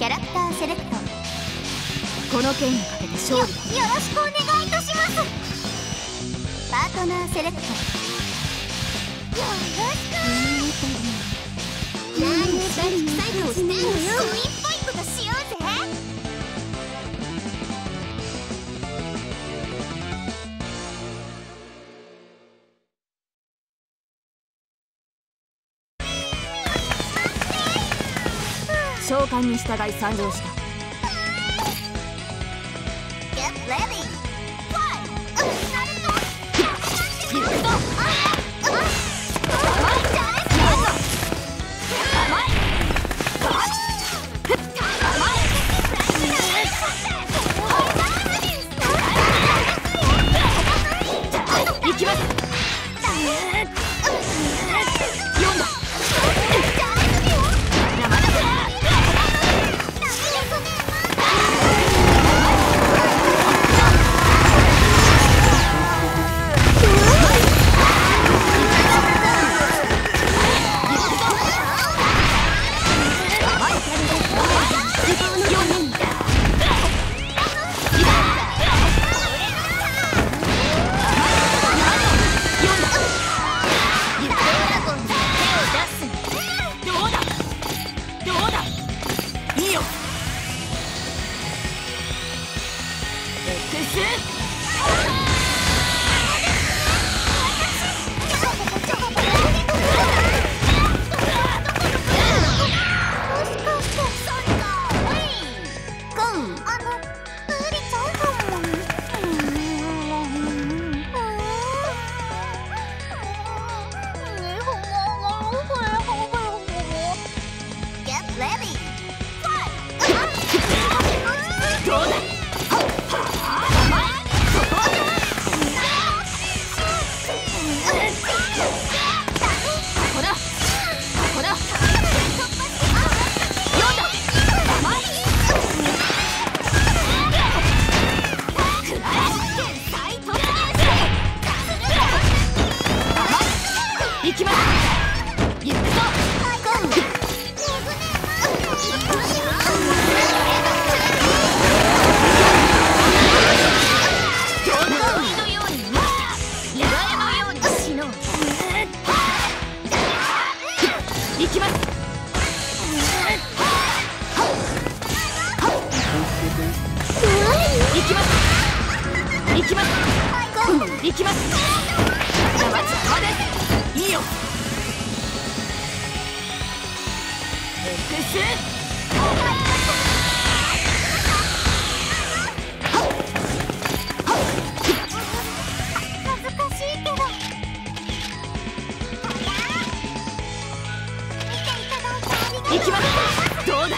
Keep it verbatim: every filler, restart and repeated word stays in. キャラクターセレクト。この剣にかけて勝負。 よ, よろしくお願いいたします。パートナーセレクト、よろしく。何でサイドをしてんのよ。スイーパイプとしようぜ。召喚に従い参上した。行きます。どうだ。